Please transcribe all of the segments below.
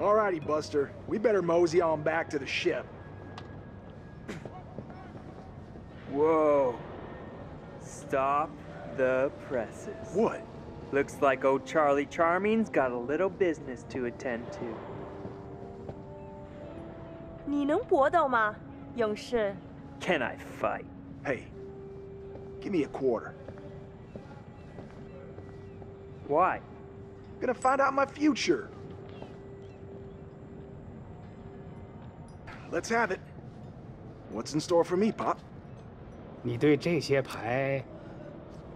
Alrighty, Buster. We better mosey on back to the ship. Whoa. Stop the presses. What? Looks like old Charlie Charming's got a little business to attend to. 你能搏斗吗，勇士? Can I fight? Hey, give me a quarter. Why? I'm gonna find out my future. Let's have it. What's in store for me, Pop? 你对这些牌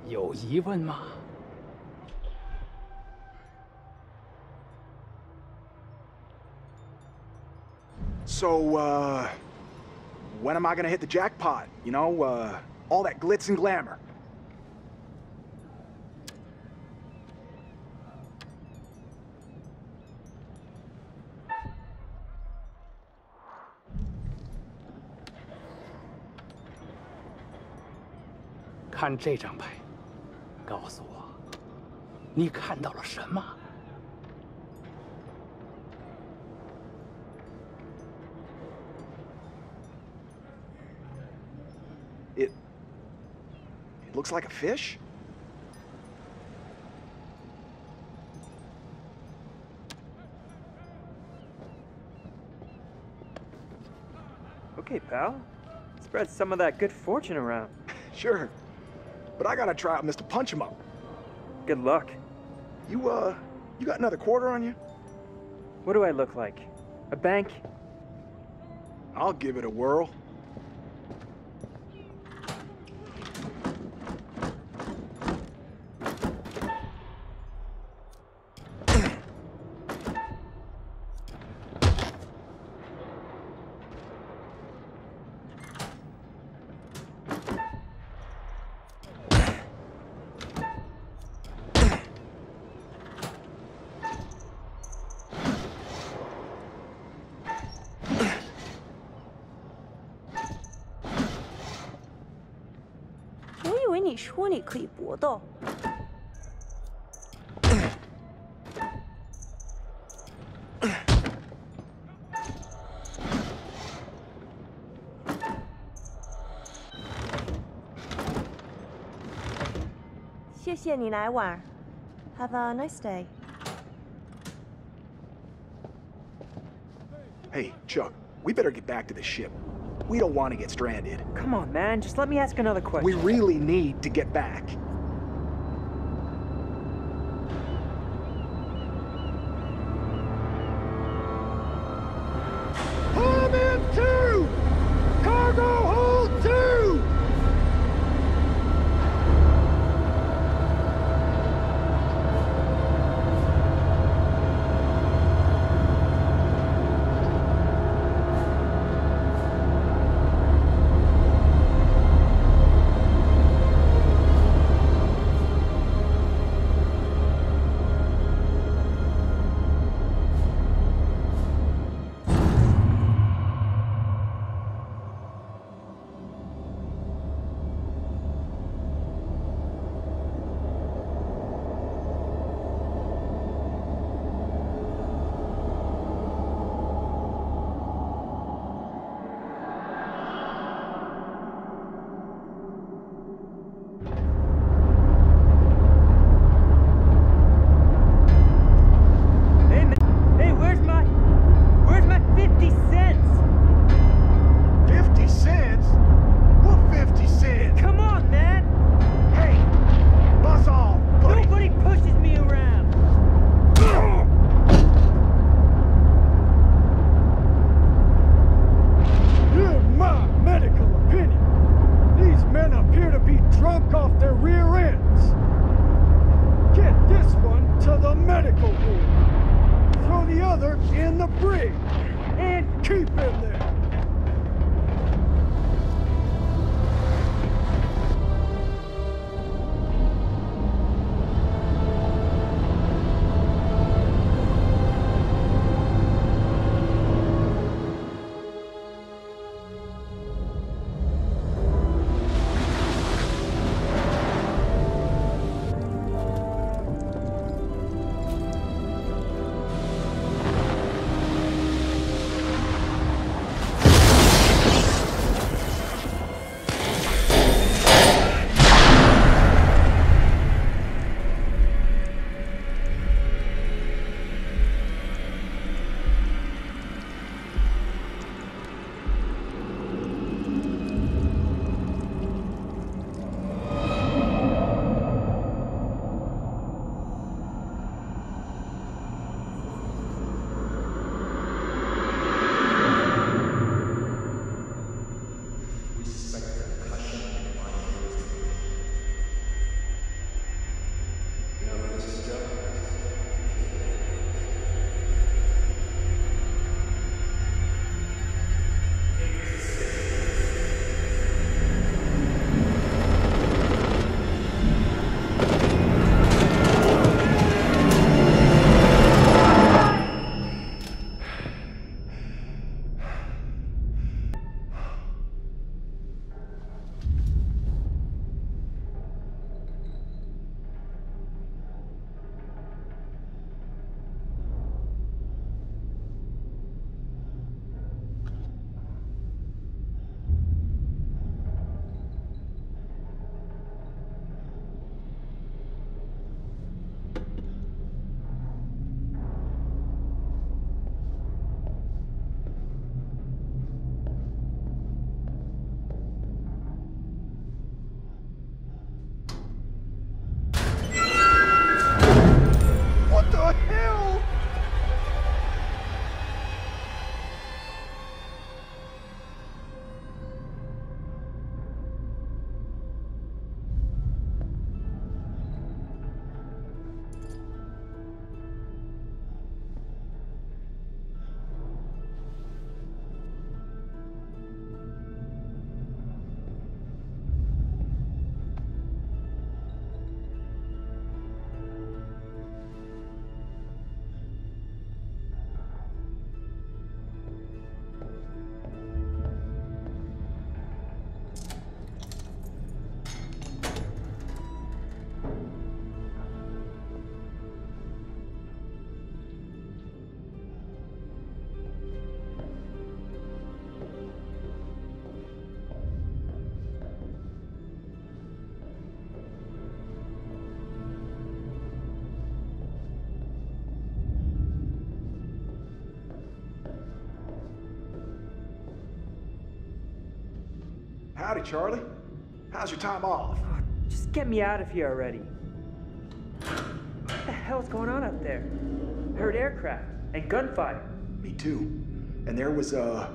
有疑问吗？ So, when am I gonna hit the jackpot? You know, all that glitz and glamour. Look at this card. Tell me, you saw what? It looks like a fish? Okay, pal. Spread some of that good fortune around. Sure. But I gotta try out Mr. Punch-em-up. Good luck. You got another quarter on you? What do I look like? A bank? I'll give it a whirl. You said you could fight. Thank you for coming. Have a nice day. Hey, Chuck, we better get back to the ship. We don't want to get stranded. Come on, man. Just let me ask another question. We really need to get back. Come in two! Cargo hold two! off their rear ends. Get this one to the medical ward. Throw the other in the brig and keep in there. Howdy, Charlie. How's your time off? Oh, just get me out of here already. What the hell's going on up there? Heard aircraft and gunfire. Me too. And there was a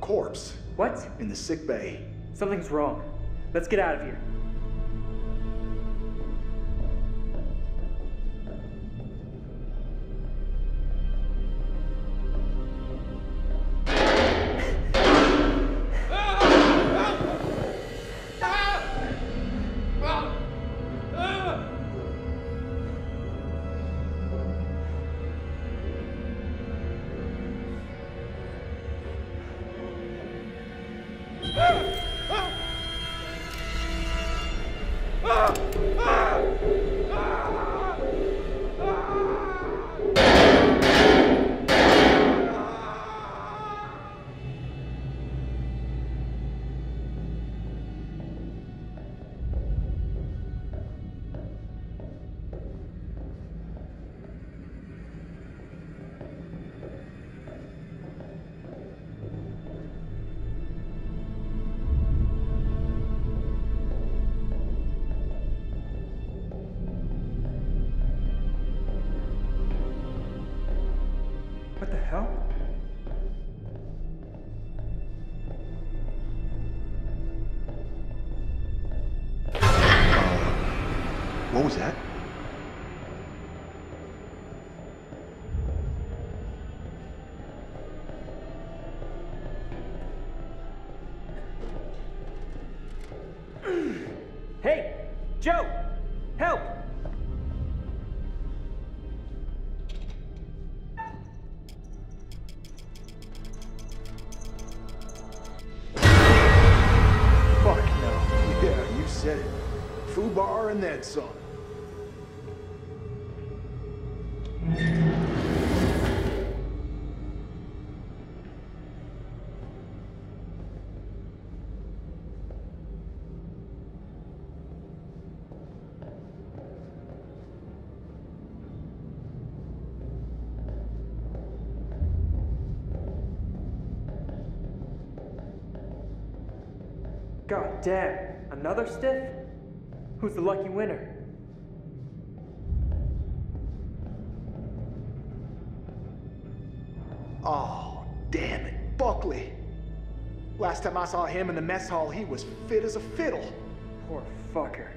corpse. What? In the sick bay. Something's wrong. Let's get out of here. What was that? Hey, Joe, help! Foobar and then some. God damn, another stiff? Who's the lucky winner? Oh, damn it, Buckley. Last time I saw him in the mess hall, he was fit as a fiddle. Poor fucker.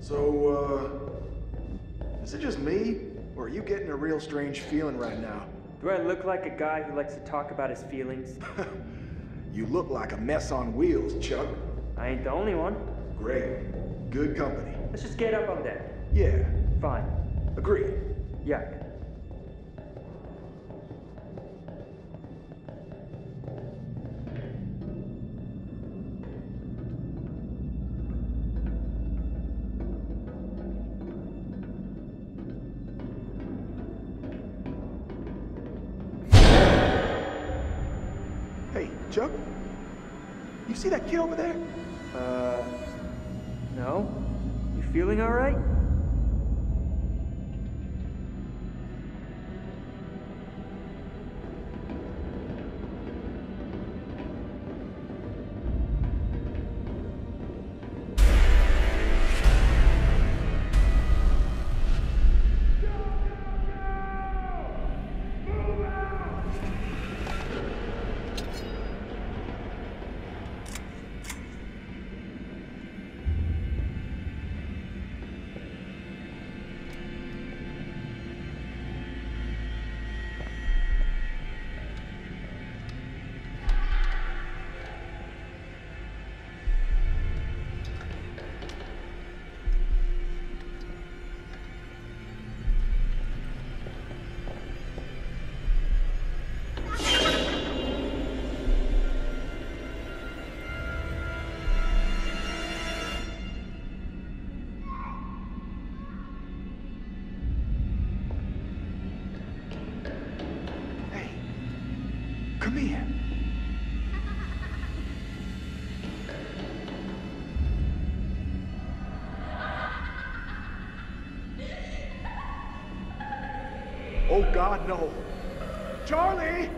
So, is it just me, or are you getting a real strange feeling right now? Do I look like a guy who likes to talk about his feelings? You look like a mess on wheels, Chuck. I ain't the only one. Great. Good company. Let's just get up on that. Yeah. Fine. Agreed. Yuck. Chuck? You see that kid over there? No. You feeling all right? Come here. Oh God, no. Charlie!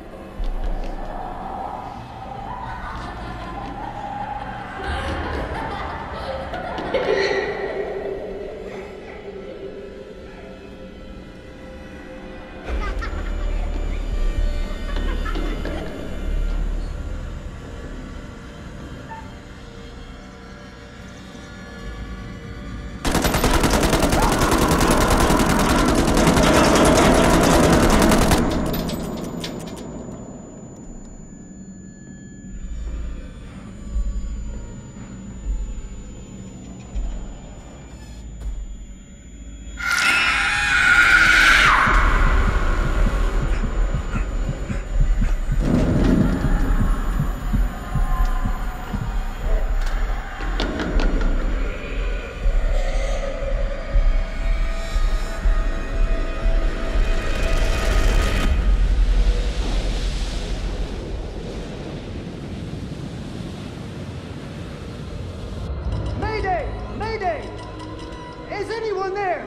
is anyone there?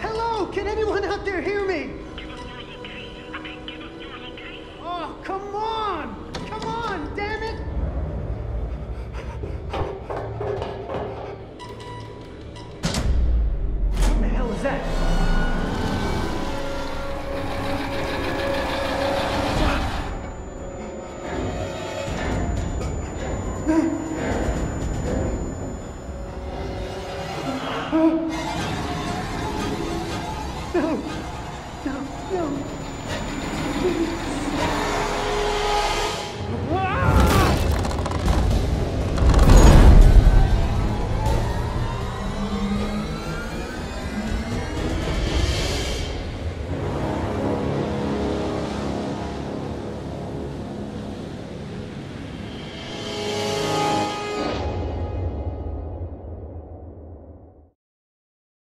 Hello, can anyone out there hear me? Give us yours, okay? Okay, give us yours, okay? Oh, come on! Come on, damn it! What the hell is that? No, no, no.